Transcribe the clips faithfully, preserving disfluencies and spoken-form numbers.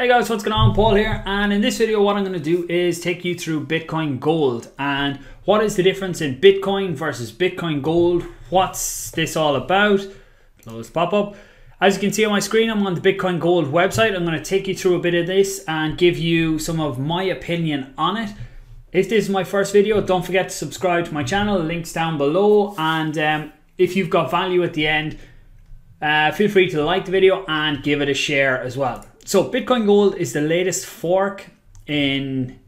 Hey guys, what's going on? Paul here, and in this video what I'm going to do is take you through Bitcoin Gold and what is the difference in Bitcoin versus Bitcoin Gold, what's this all about. Close pop-up. As you can see on my screen, I'm on the Bitcoin Gold website. I'm going to take you through a bit of this and give you some of my opinion on it. If this is my first video, don't forget to subscribe to my channel, the link's down below, and um, if you've got value at the end, uh, feel free to like the video and give it a share as well. So Bitcoin Gold is the latest fork in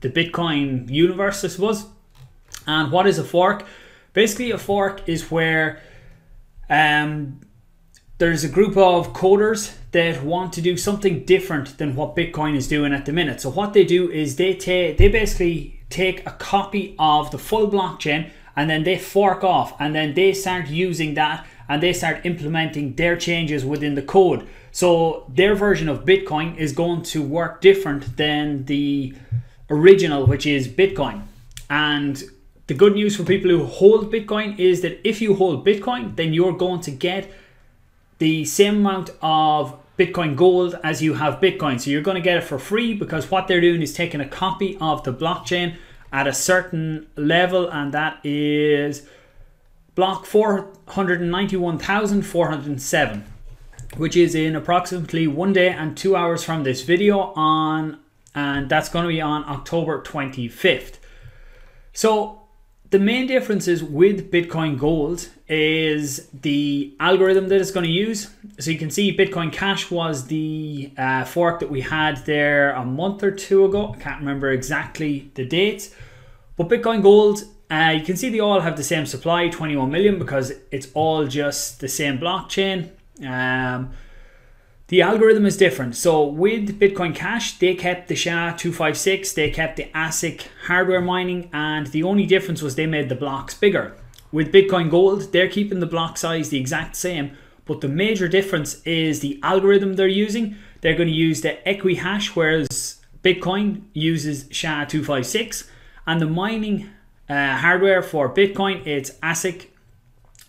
the Bitcoin universe, I suppose. And what is a fork? Basically, a fork is where um, there's a group of coders that want to do something different than what Bitcoin is doing at the minute. So what they do is they, they basically take a copy of the full blockchain and then they fork off, and then they start using that and they start implementing their changes within the code. So their version of Bitcoin is going to work different than the original, which is Bitcoin. And the good news for people who hold Bitcoin is that if you hold Bitcoin, then you're going to get the same amount of Bitcoin Gold as you have Bitcoin. So you're going to get it for free, because what they're doing is taking a copy of the blockchain at a certain level, and that is block four hundred ninety-one thousand four hundred seven. Which is in approximately one day and two hours from this video on, and that's going to be on October twenty-fifth. So the main differences with Bitcoin Gold is the algorithm that it's going to use. So you can see Bitcoin Cash was the uh, fork that we had there a month or two ago. I can't remember exactly the dates, but Bitcoin Gold, uh, you can see they all have the same supply, twenty-one million, because it's all just the same blockchain. Um, the algorithm is different. So with Bitcoin Cash, they kept the S H A two fifty-six, they kept the ASIC hardware mining, and the only difference was they made the blocks bigger. With Bitcoin Gold, they're keeping the block size the exact same, but the major difference is the algorithm they're using. They're going to use the Equihash, whereas Bitcoin uses S H A two fifty-six, and the mining uh, hardware for Bitcoin, it's ASIC.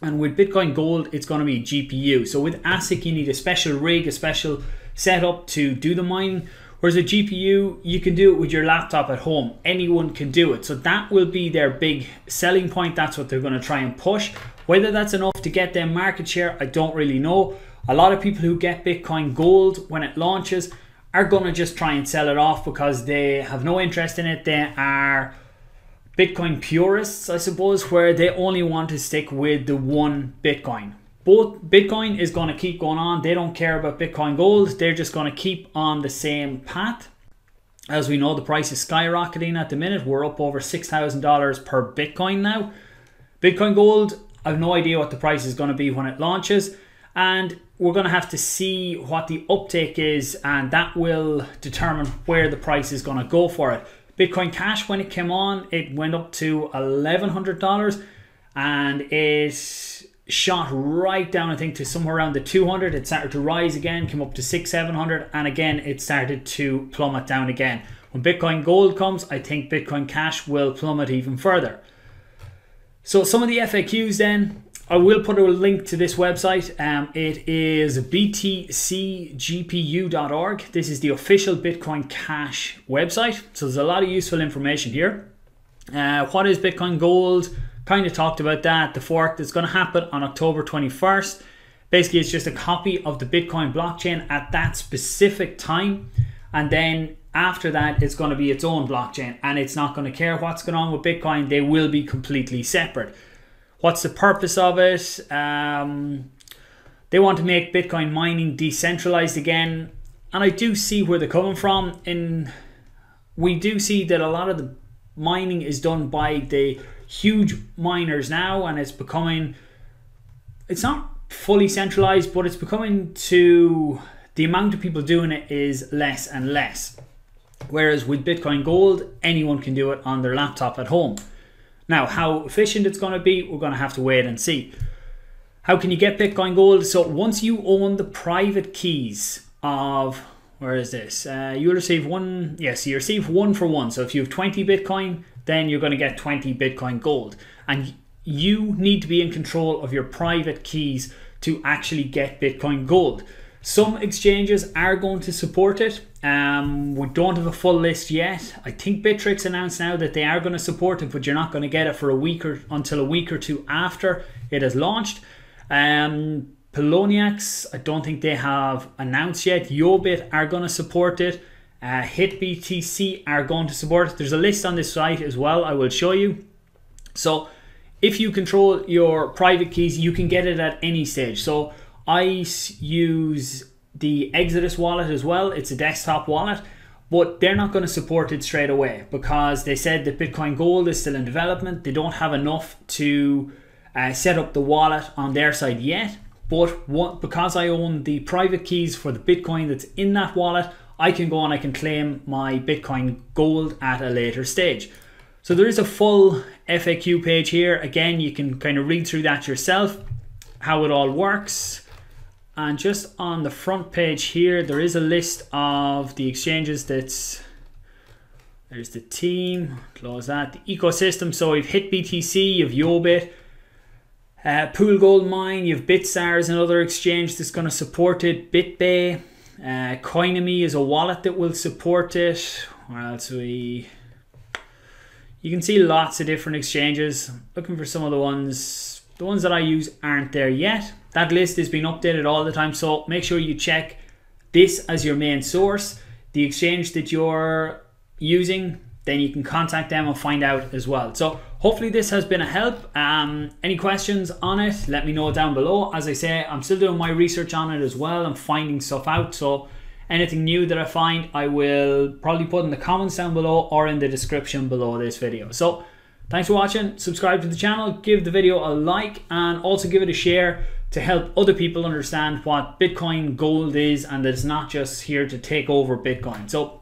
And with Bitcoin Gold, it's going to be G P U. So with ASIC, you need a special rig, a special setup to do the mining. Whereas a G P U, you can do it with your laptop at home. Anyone can do it. So that will be their big selling point. That's what they're going to try and push. Whether that's enough to get them market share, I don't really know. A lot of people who get Bitcoin Gold when it launches are going to just try and sell it off because they have no interest in it. They are Bitcoin purists, I suppose, where they only want to stick with the one Bitcoin. Both Bitcoin is going to keep going on. They don't care about Bitcoin Gold. They're just going to keep on the same path. As we know, the price is skyrocketing at the minute. We're up over six thousand dollars per Bitcoin now. Bitcoin Gold, I have no idea what the price is going to be when it launches. And we're going to have to see what the uptake is, and that will determine where the price is going to go for it. Bitcoin Cash, when it came on, it went up to eleven hundred dollars and it shot right down, I think, to somewhere around the two hundred. It started to rise again, came up to six, seven hundred, and again, it started to plummet down again. When Bitcoin Gold comes, I think Bitcoin Cash will plummet even further. So some of the F A Qs then, I will put a link to this website. Um, it is B T C G P U dot org. This is the official Bitcoin Cash website. So there's a lot of useful information here. Uh, what is Bitcoin Gold? Kind of talked about that. The fork that's going to happen on October twenty-first. Basically, it's just a copy of the Bitcoin blockchain at that specific time. And then after that, it's going to be its own blockchain. And it's not going to care what's going on with Bitcoin. They will be completely separate. What's the purpose of it? Um, they want to make Bitcoin mining decentralized again. And I do see where they're coming from. And we do see that a lot of the mining is done by the huge miners now. And it's becoming, it's not fully centralized, but it's becoming to, the amount of people doing it is less and less. Whereas with Bitcoin Gold, anyone can do it on their laptop at home. Now, how efficient it's going to be, we're going to have to wait and see. How can you get Bitcoin Gold? So once you own the private keys of, where is this? Uh, you'll receive one, yes, you receive one for one. So if you have twenty Bitcoin, then you're going to get twenty Bitcoin Gold. And you need to be in control of your private keys to actually get Bitcoin Gold. Some exchanges are going to support it. Um, we don't have a full list yet. I think Bittrex announced now that they are going to support it, but you're not going to get it for a week or until a week or two after it has launched. Um, Poloniex, I don't think they have announced yet. YoBit are going to support it. Uh, HitBTC are going to support it. There's a list on this site as well, I will show you. So if you control your private keys, you can get it at any stage. So I use the Exodus wallet as well. It's a desktop wallet, but they're not going to support it straight away because they said that Bitcoin Gold is still in development. They don't have enough to uh, set up the wallet on their side yet. But what, because I own the private keys for the Bitcoin that's in that wallet, I can go and I can claim my Bitcoin Gold at a later stage. So there is a full F A Q page here. Again, you can kind of read through that yourself, how it all works. And just on the front page here, there is a list of the exchanges. That's, there's the team, close that, the ecosystem. So you've HitBTC, you've YoBit, uh, Pool Gold Mine, you've Bitsar is another exchange that's going to support it, BitBay, uh, Coinomy is a wallet that will support it. Or else we, you can see lots of different exchanges. I'm looking for some of the ones, the ones that I use aren't there yet. That list has been updated all the time, so make sure you check this as your main source, the exchange that you're using, then you can contact them and find out as well. So hopefully this has been a help. Um, any questions on it, let me know down below. As I say, I'm still doing my research on it as well. I'm finding stuff out, so anything new that I find, I will probably put in the comments down below or in the description below this video. So thanks for watching, subscribe to the channel, give the video a like, and also give it a share to help other people understand what Bitcoin Gold is and that it's not just here to take over Bitcoin. So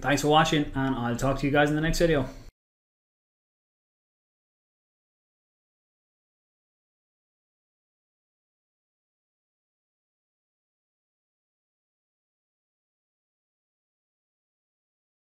thanks for watching, and I'll talk to you guys in the next video.